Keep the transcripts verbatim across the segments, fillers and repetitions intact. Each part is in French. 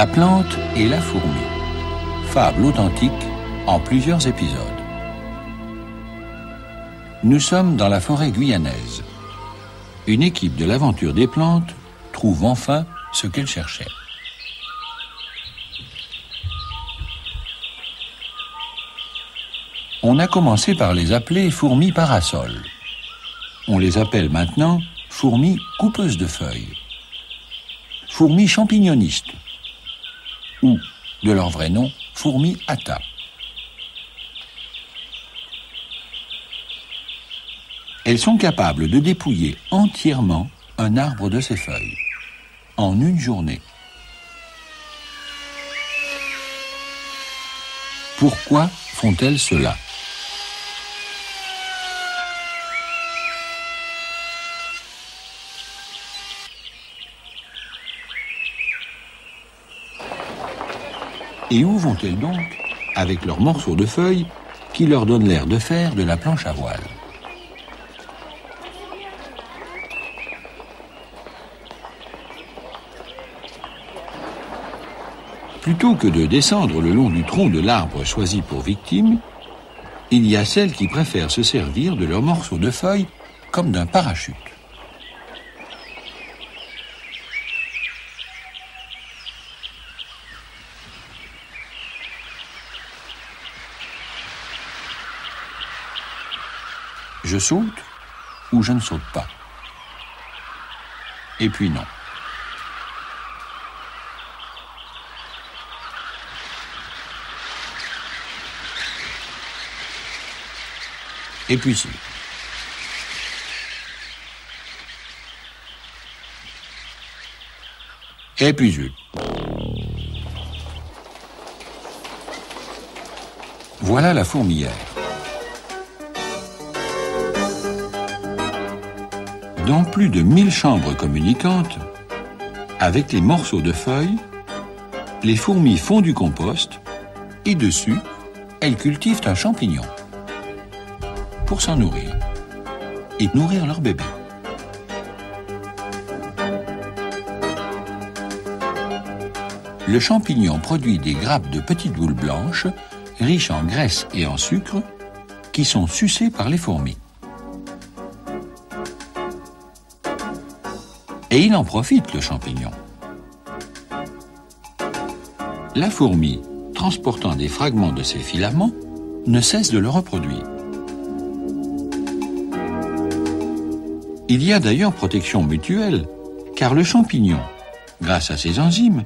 La plante et la fourmi. Fable authentique en plusieurs épisodes. Nous sommes dans la forêt guyanaise. Une équipe de l'aventure des plantes trouve enfin ce qu'elle cherchait. On a commencé par les appeler fourmis parasols. On les appelle maintenant fourmis coupeuses de feuilles. Fourmis champignonistes. Ou, de leur vrai nom, fourmis Atta. Elles sont capables de dépouiller entièrement un arbre de ses feuilles, en une journée. Pourquoi font-elles cela? Et où vont-elles donc, avec leurs morceaux de feuilles qui leur donnent l'air de faire de la planche à voile? Plutôt que de descendre le long du tronc de l'arbre choisi pour victime, il y a celles qui préfèrent se servir de leurs morceaux de feuilles comme d'un parachute. Je saute ou je ne saute pas? Et puis non. Et puis si. Et puis zut. Voilà la fourmilière. Dans plus de mille chambres communicantes, avec les morceaux de feuilles, les fourmis font du compost et dessus, elles cultivent un champignon pour s'en nourrir et nourrir leur bébé. Le champignon produit des grappes de petites boules blanches, riches en graisse et en sucre, qui sont sucées par les fourmis. Et il en profite, le champignon. La fourmi, transportant des fragments de ses filaments, ne cesse de le reproduire. Il y a d'ailleurs protection mutuelle, car le champignon, grâce à ses enzymes,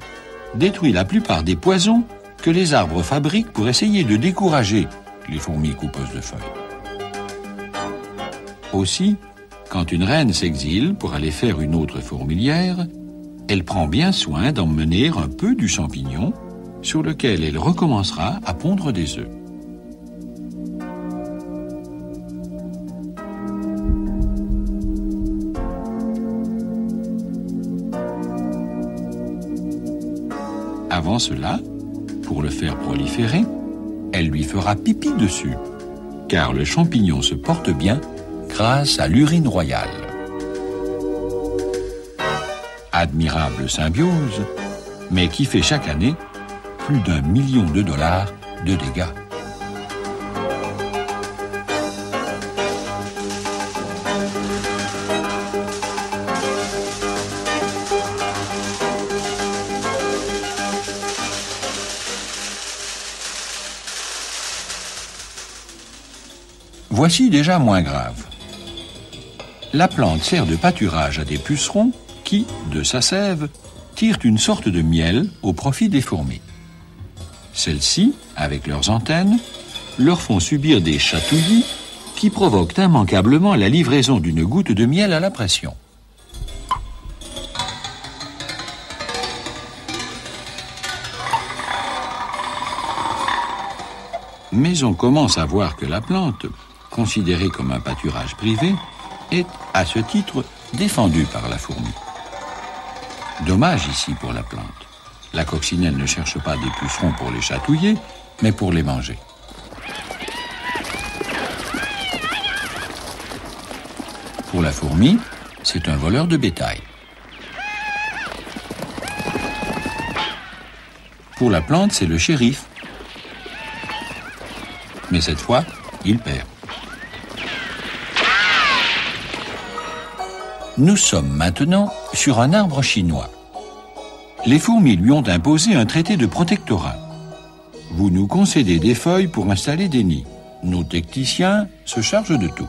détruit la plupart des poisons que les arbres fabriquent pour essayer de décourager les fourmis coupeuses de feuilles. Aussi, quand une reine s'exile pour aller faire une autre fourmilière, elle prend bien soin d'emmener un peu du champignon sur lequel elle recommencera à pondre des œufs. Avant cela, pour le faire proliférer, elle lui fera pipi dessus, car le champignon se porte bien grâce à l'urine royale. Admirable symbiose, mais qui fait chaque année plus d'un million de dollars de dégâts. Voici déjà moins grave. La plante sert de pâturage à des pucerons qui, de sa sève, tirent une sorte de miel au profit des fourmis. Celles-ci, avec leurs antennes, leur font subir des chatouillis qui provoquent immanquablement la livraison d'une goutte de miel à la pression. Mais on commence à voir que la plante, considérée comme un pâturage privé, est, à ce titre, défendue par la fourmi. Dommage ici pour la plante. La coccinelle ne cherche pas des pucerons pour les chatouiller, mais pour les manger. Pour la fourmi, c'est un voleur de bétail. Pour la plante, c'est le shérif. Mais cette fois, il perd. Nous sommes maintenant sur un arbre chinois. Les fourmis lui ont imposé un traité de protectorat. Vous nous concédez des feuilles pour installer des nids. Nos techniciens se chargent de tout.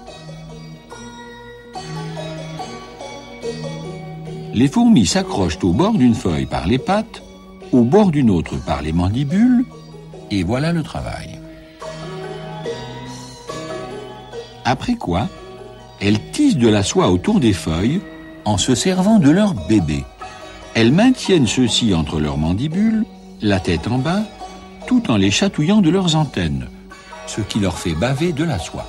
Les fourmis s'accrochent au bord d'une feuille par les pattes, au bord d'une autre par les mandibules, et voilà le travail. Après quoi, elles tissent de la soie autour des feuilles en se servant de leur bébé. Elles maintiennent ceux-ci entre leurs mandibules, la tête en bas, tout en les chatouillant de leurs antennes, ce qui leur fait baver de la soie.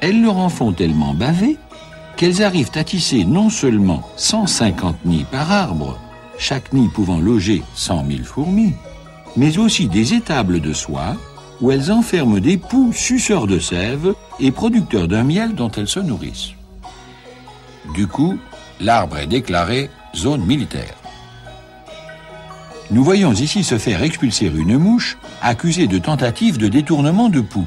Elles leur en font tellement baver qu'elles arrivent à tisser non seulement cent cinquante nids par arbre, chaque nid pouvant loger cent mille fourmis, mais aussi des étables de soie où elles enferment des poux suceurs de sève et producteurs d'un miel dont elles se nourrissent. Du coup, l'arbre est déclaré zone militaire. Nous voyons ici se faire expulser une mouche accusée de tentative de détournement de poux.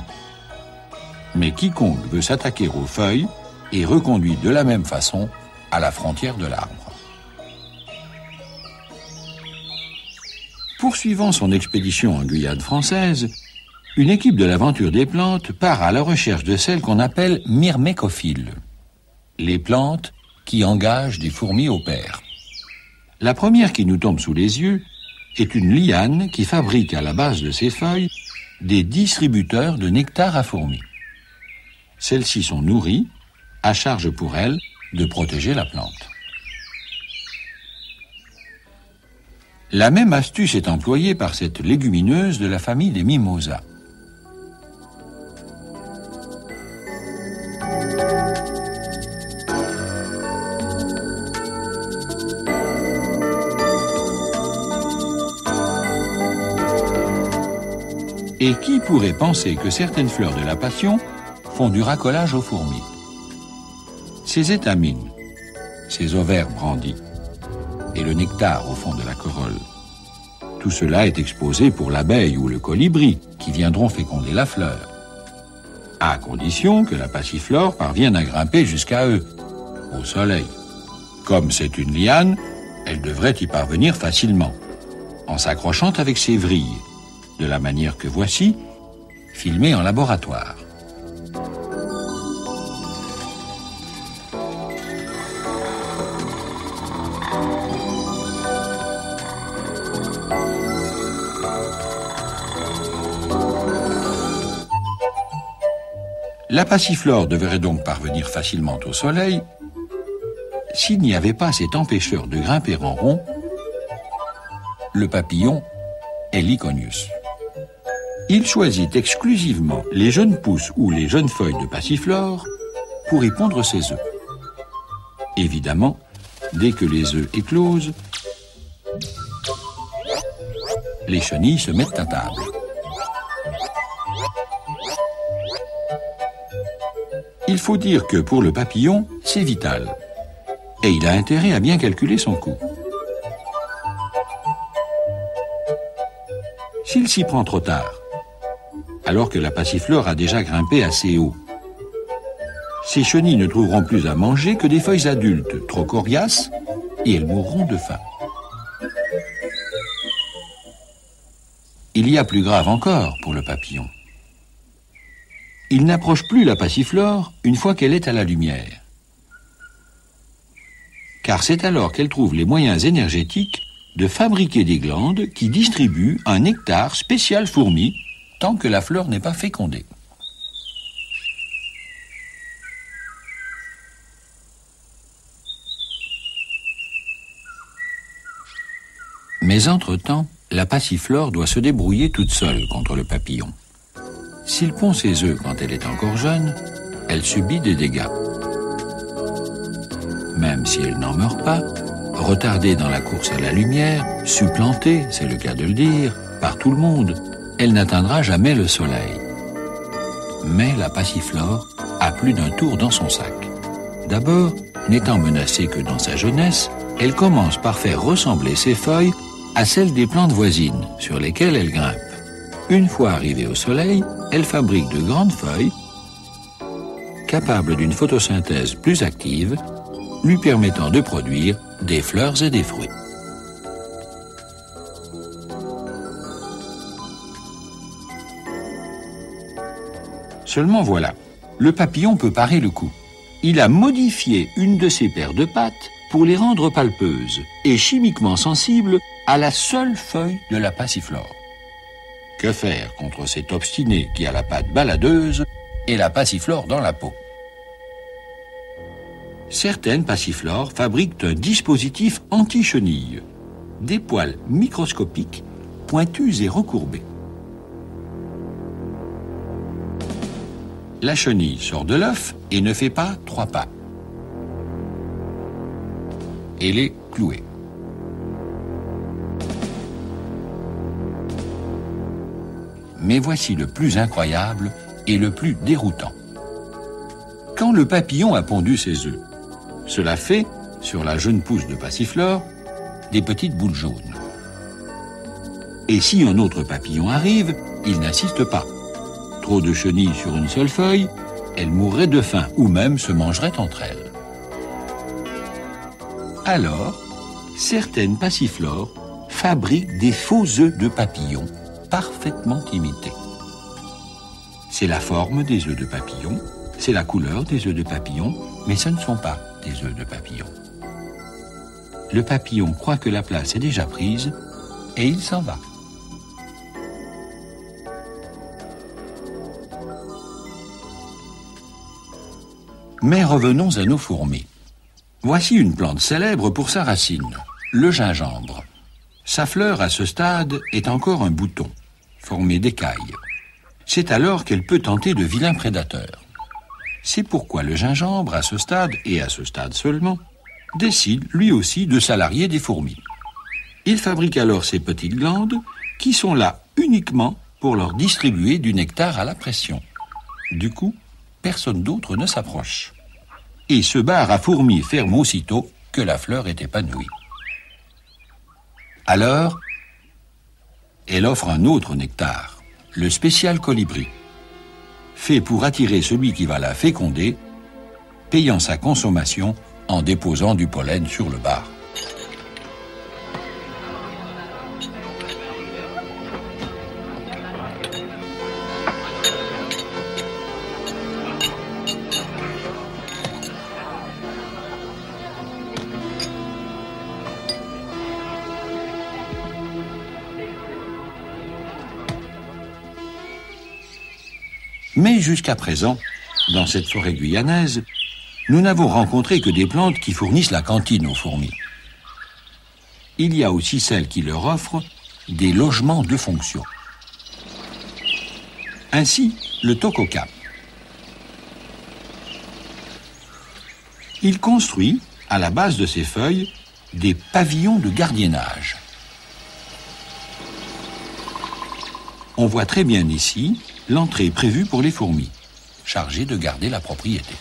Mais quiconque veut s'attaquer aux feuilles est reconduit de la même façon à la frontière de l'arbre. Poursuivant son expédition en Guyane française, une équipe de l'aventure des plantes part à la recherche de celles qu'on appelle myrmécophiles, les plantes qui engagent des fourmis au pair. La première qui nous tombe sous les yeux est une liane qui fabrique à la base de ses feuilles des distributeurs de nectar à fourmis. Celles-ci sont nourries, à charge pour elles de protéger la plante. La même astuce est employée par cette légumineuse de la famille des mimosas. Et qui pourrait penser que certaines fleurs de la passion font du racolage aux fourmis? Ces étamines, ces ovaires brandis, et le nectar au fond de la corolle. Tout cela est exposé pour l'abeille ou le colibri, qui viendront féconder la fleur, à condition que la passiflore parvienne à grimper jusqu'à eux, au soleil. Comme c'est une liane, elle devrait y parvenir facilement, en s'accrochant avec ses vrilles, de la manière que voici, filmée en laboratoire. La passiflore devrait donc parvenir facilement au soleil s'il n'y avait pas cet empêcheur de grimper en rond, le papillon Heliconius. Il choisit exclusivement les jeunes pousses ou les jeunes feuilles de passiflore pour y pondre ses œufs. Évidemment, dès que les œufs éclosent, les chenilles se mettent à table. Il faut dire que pour le papillon, c'est vital. Et il a intérêt à bien calculer son coût. S'il s'y prend trop tard, alors que la passiflore a déjà grimpé assez haut, ses chenilles ne trouveront plus à manger que des feuilles adultes, trop coriaces, et elles mourront de faim. Il y a plus grave encore pour le papillon. Il n'approche plus la passiflore une fois qu'elle est à la lumière. Car c'est alors qu'elle trouve les moyens énergétiques de fabriquer des glandes qui distribuent un nectar spécial fourmi tant que la fleur n'est pas fécondée. Mais entre-temps, la passiflore doit se débrouiller toute seule contre le papillon. S'il pond ses œufs quand elle est encore jeune, elle subit des dégâts. Même si elle n'en meurt pas, retardée dans la course à la lumière, supplantée, c'est le cas de le dire, par tout le monde, elle n'atteindra jamais le soleil. Mais la passiflore a plus d'un tour dans son sac. d'abord, n'étant menacée que dans sa jeunesse, elle commence par faire ressembler ses feuilles à celles des plantes voisines, sur lesquelles elle grimpe. Une fois arrivée au soleil, elle fabrique de grandes feuilles, capables d'une photosynthèse plus active, lui permettant de produire des fleurs et des fruits. Seulement voilà, le papillon peut parer le coup. Il a modifié une de ses paires de pattes pour les rendre palpeuses et chimiquement sensibles à la seule feuille de la passiflore. Que faire contre cet obstiné qui a la patte baladeuse et la passiflore dans la peau? Certaines passiflores fabriquent un dispositif anti-chenille, des poils microscopiques, pointus et recourbés. La chenille sort de l'œuf et ne fait pas trois pas. Elle est clouée. Mais voici le plus incroyable et le plus déroutant. Quand le papillon a pondu ses œufs, cela fait, sur la jeune pousse de passiflore, des petites boules jaunes. Et si un autre papillon arrive, il n'insiste pas. Trop de chenilles sur une seule feuille, elles mourraient de faim ou même se mangeraient entre elles. Alors, certaines passiflores fabriquent des faux œufs de papillon parfaitement imités. C'est la forme des œufs de papillon, c'est la couleur des œufs de papillon, mais ce ne sont pas des œufs de papillon. Le papillon croit que la place est déjà prise et il s'en va. Mais revenons à nos fourmis. Voici une plante célèbre pour sa racine, le gingembre. Sa fleur, à ce stade, est encore un bouton, formé d'écailles. C'est alors qu'elle peut tenter de vilains prédateurs. C'est pourquoi le gingembre, à ce stade, et à ce stade seulement, décide lui aussi de salarier des fourmis. Il fabrique alors ces petites glandes qui sont là uniquement pour leur distribuer du nectar à la pression. Du coup, personne d'autre ne s'approche. Et ce bar à fourmis ferme aussitôt que la fleur est épanouie. Alors, elle offre un autre nectar, le spécial colibri, fait pour attirer celui qui va la féconder, payant sa consommation en déposant du pollen sur le bar. Mais jusqu'à présent, dans cette forêt guyanaise, nous n'avons rencontré que des plantes qui fournissent la cantine aux fourmis. Il y a aussi celles qui leur offrent des logements de fonction. Ainsi, le Tococa. Il construit, à la base de ses feuilles, des pavillons de gardiennage. On voit très bien ici l'entrée prévue pour les fourmis, chargées de garder la propriété.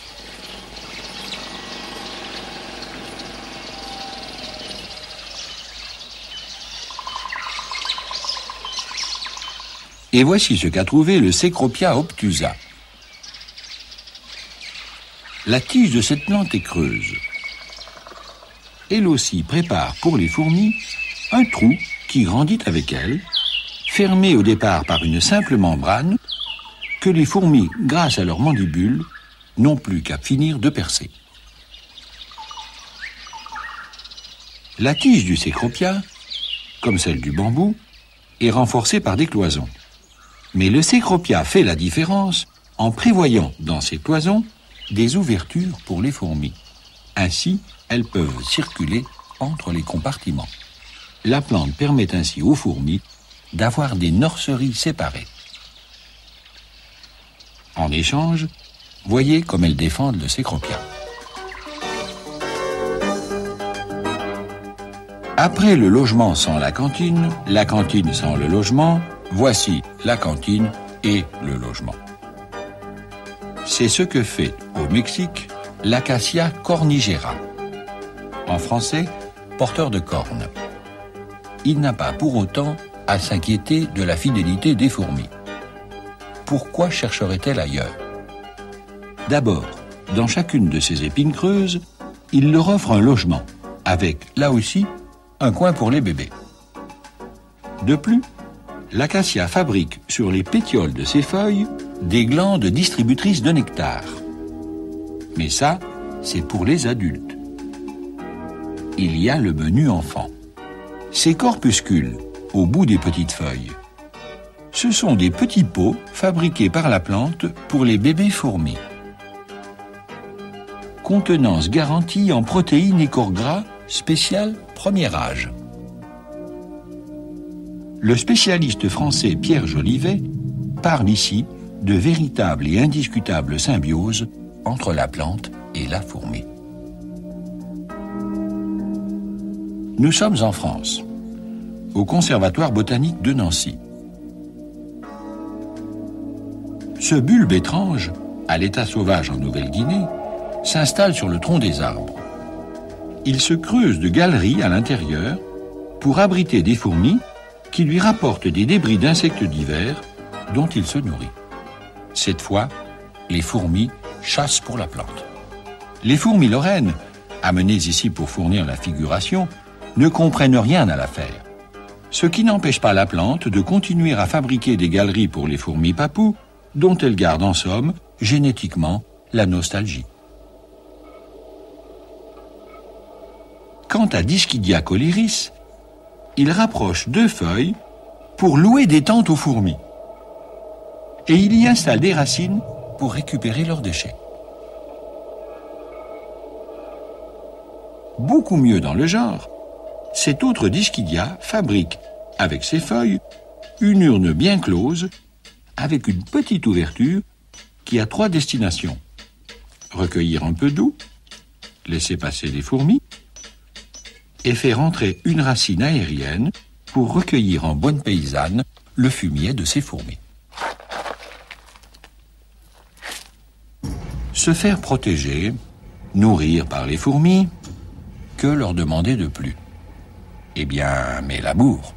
Et voici ce qu'a trouvé le Cecropia obtusa. La tige de cette plante est creuse. Elle aussi prépare pour les fourmis un trou qui grandit avec elle, fermé au départ par une simple membrane, que les fourmis, grâce à leurs mandibules, n'ont plus qu'à finir de percer. La tige du Cecropia, comme celle du bambou, est renforcée par des cloisons. Mais le Cecropia fait la différence en prévoyant dans ces cloisons des ouvertures pour les fourmis. Ainsi, elles peuvent circuler entre les compartiments. La plante permet ainsi aux fourmis d'avoir des nurseries séparées. En échange, voyez comme elles défendent le Cecropia. Après le logement sans la cantine, la cantine sans le logement, voici la cantine et le logement. C'est ce que fait au Mexique l'Acacia cornigera, en français porteur de cornes. Il n'a pas pour autant à s'inquiéter de la fidélité des fourmis. Pourquoi chercherait-elle ailleurs? D'abord, dans chacune de ces épines creuses, il leur offre un logement, avec, là aussi, un coin pour les bébés. De plus, l'acacia fabrique sur les pétioles de ses feuilles des glandes distributrices de nectar. Mais ça, c'est pour les adultes. Il y a le menu enfant. Ces corpuscules, au bout des petites feuilles, ce sont des petits pots fabriqués par la plante pour les bébés fourmis. Contenance garantie en protéines et corps gras, spécial premier âge. Le spécialiste français Pierre Jolivet parle ici de véritable et indiscutable symbiose entre la plante et la fourmi. Nous sommes en France, au Conservatoire botanique de Nancy. Ce bulbe étrange, à l'état sauvage en Nouvelle-Guinée, s'installe sur le tronc des arbres. Il se creuse de galeries à l'intérieur pour abriter des fourmis qui lui rapportent des débris d'insectes divers dont il se nourrit. Cette fois, les fourmis chassent pour la plante. Les fourmis lorraines, amenées ici pour fournir la figuration, ne comprennent rien à l'affaire. Ce qui n'empêche pas la plante de continuer à fabriquer des galeries pour les fourmis papous, dont elle garde en somme, génétiquement, la nostalgie. Quant à Dischidia coliris, il rapproche deux feuilles pour louer des tentes aux fourmis. Et il y installe des racines pour récupérer leurs déchets. Beaucoup mieux dans le genre, cet autre Dischidia fabrique, avec ses feuilles, une urne bien close, avec une petite ouverture qui a trois destinations. Recueillir un peu d'eau, laisser passer les fourmis, et fait rentrer une racine aérienne pour recueillir en bonne paysanne le fumier de ses fourmis. Se faire protéger, nourrir par les fourmis, que leur demander de plus? Eh bien, mes labours.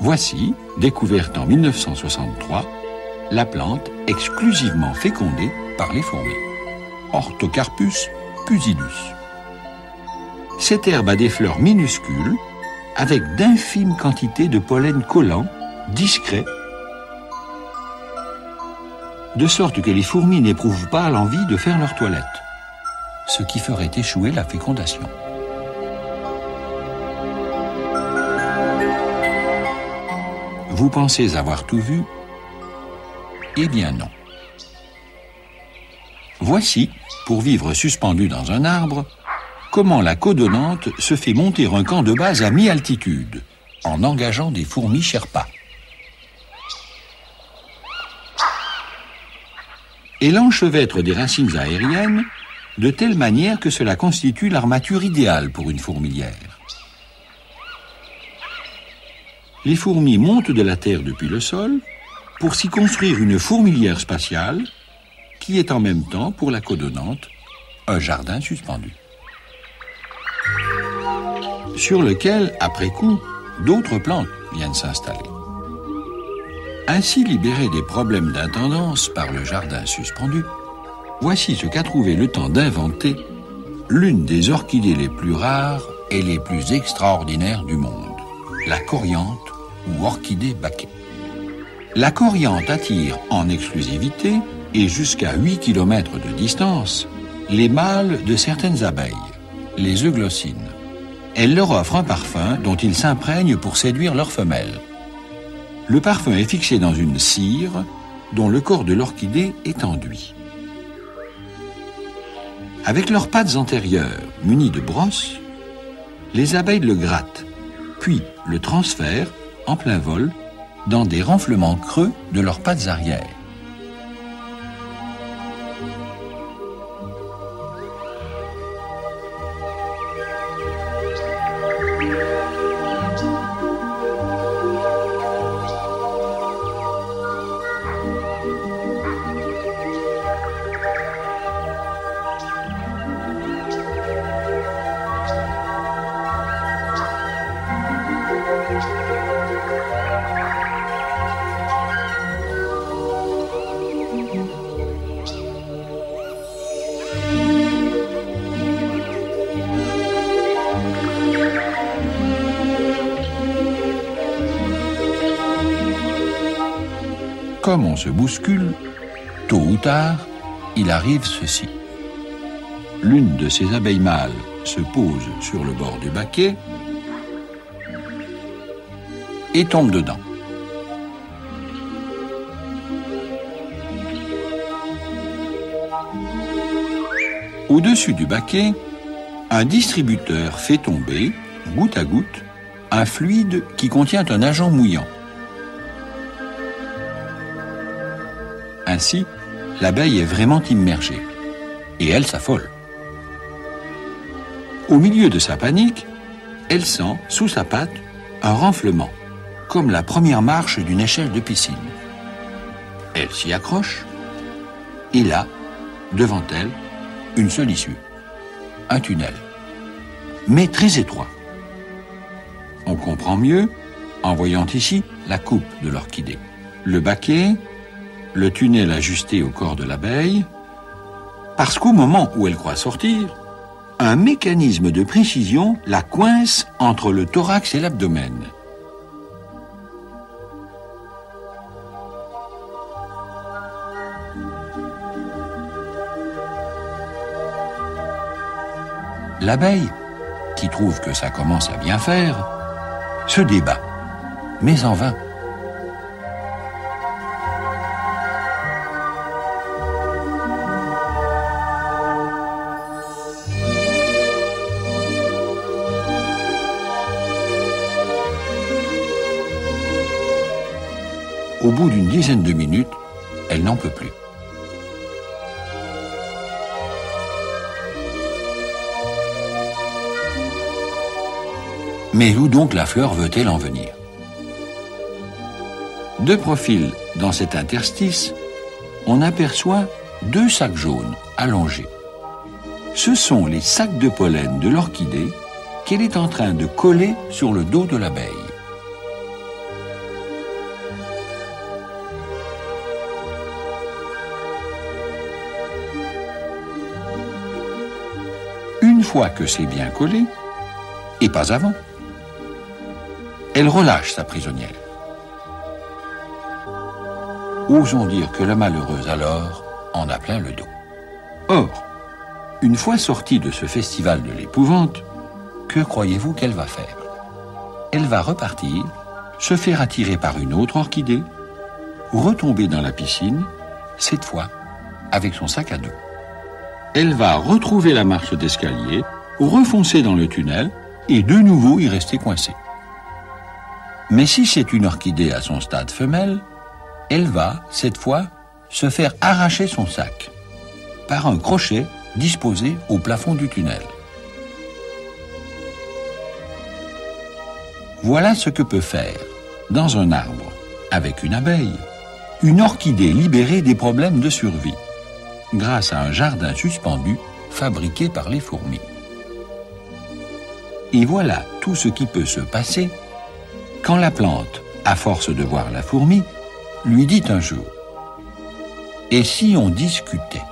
Voici, découverte en mille neuf cent soixante-trois, la plante exclusivement fécondée par les fourmis, Orthocarpus pusillus. Cette herbe a des fleurs minuscules, avec d'infimes quantités de pollen collant, discret, de sorte que les fourmis n'éprouvent pas l'envie de faire leur toilette, ce qui ferait échouer la fécondation. Vous pensez avoir tout vu? Eh bien non. Voici, pour vivre suspendu dans un arbre, comment la codonnante se fait monter un camp de base à mi-altitude en engageant des fourmis Sherpa. Et l'enchevêtre des racines aériennes de telle manière que cela constitue l'armature idéale pour une fourmilière. Les fourmis montent de la terre depuis le sol pour s'y construire une fourmilière spatiale qui est en même temps, pour la codonnante, un jardin suspendu, sur lequel, après coup, d'autres plantes viennent s'installer. Ainsi libéré des problèmes d'intendance par le jardin suspendu, voici ce qu'a trouvé le temps d'inventer l'une des orchidées les plus rares et les plus extraordinaires du monde, la coryanthe ou orchidée baquet. La coryanthe attire en exclusivité et jusqu'à huit kilomètres de distance les mâles de certaines abeilles, les euglossines. Elle leur offre un parfum dont ils s'imprègnent pour séduire leurs femelles. Le parfum est fixé dans une cire dont le corps de l'orchidée est enduit. Avec leurs pattes antérieures munies de brosses, les abeilles le grattent, puis le transfèrent, en plein vol, dans des renflements creux de leurs pattes arrière. Comme on se bouscule, tôt ou tard, il arrive ceci. L'une de ces abeilles mâles se pose sur le bord du baquet et tombe dedans. Au-dessus du baquet, un distributeur fait tomber, goutte à goutte, un fluide qui contient un agent mouillant. Ainsi, l'abeille est vraiment immergée, et elle s'affole. Au milieu de sa panique, elle sent, sous sa patte, un renflement, comme la première marche d'une échelle de piscine. Elle s'y accroche, et là, devant elle, une seule issue, un tunnel, mais très étroit. On comprend mieux, en voyant ici, la coupe de l'orchidée. Le baquet, le tunnel ajusté au corps de l'abeille, parce qu'au moment où elle croit sortir, un mécanisme de précision la coince entre le thorax et l'abdomen. L'abeille, qui trouve que ça commence à bien faire, se débat, mais en vain. Au bout d'une dizaine de minutes, elle n'en peut plus. Mais où donc la fleur veut-elle en venir? De profil, dans cet interstice, on aperçoit deux sacs jaunes allongés. Ce sont les sacs de pollen de l'orchidée qu'elle est en train de coller sur le dos de l'abeille. Une fois que c'est bien collé, et pas avant, elle relâche sa prisonnière. Osons dire que la malheureuse alors en a plein le dos. Or, une fois sortie de ce festival de l'épouvante, que croyez-vous qu'elle va faire? Elle va repartir, se faire attirer par une autre orchidée, retomber dans la piscine, cette fois avec son sac à dos. Elle va retrouver la marche d'escalier, refoncer dans le tunnel et de nouveau y rester coincée. Mais si c'est une orchidée à son stade femelle, elle va, cette fois, se faire arracher son sac par un crochet disposé au plafond du tunnel. Voilà ce que peut faire, dans un arbre, avec une abeille, une orchidée libérée des problèmes de survie, grâce à un jardin suspendu fabriqué par les fourmis. Et voilà tout ce qui peut se passer quand la plante, à force de voir la fourmi, lui dit un jour « Et si on discutait ?»